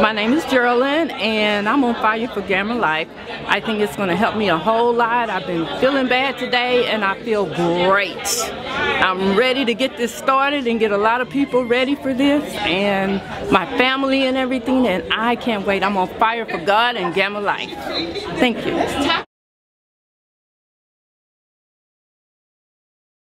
My name is Geraldine and I'm on fire for GanoLife. I think it's going to help me a whole lot. I've been feeling bad today and I feel great. I'm ready to get this started and get a lot of people ready for this and my family and everything, and I can't wait. I'm on fire for God and GanoLife. Thank you.